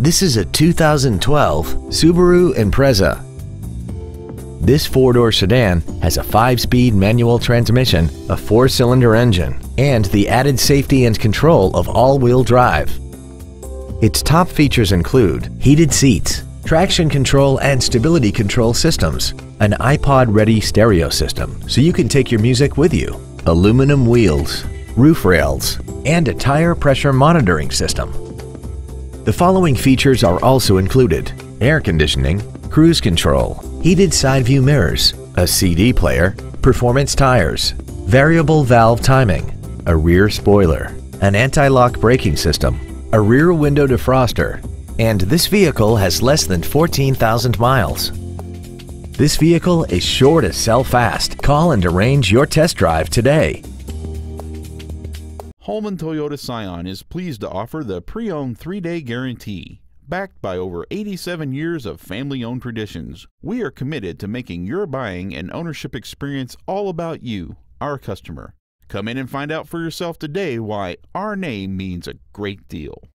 This is a 2012 Subaru Impreza. This four-door sedan has a 5-speed manual transmission, a 4-cylinder engine, and the added safety and control of all-wheel drive. Its top features include heated seats, traction control and stability control systems, an iPod-ready stereo system so you can take your music with you, aluminum wheels, roof rails, and a tire pressure monitoring system. The following features are also included: air conditioning, cruise control, heated side view mirrors, a CD player, performance tires, variable valve timing, a rear spoiler, an anti-lock braking system, a rear window defroster, and this vehicle has less than 14,000 miles. This vehicle is sure to sell fast. Call and arrange your test drive today. Holman Toyota Scion is pleased to offer the pre-owned 3-day guarantee. Backed by over 87 years of family-owned traditions, we are committed to making your buying and ownership experience all about you, our customer. Come in and find out for yourself today why our name means a great deal.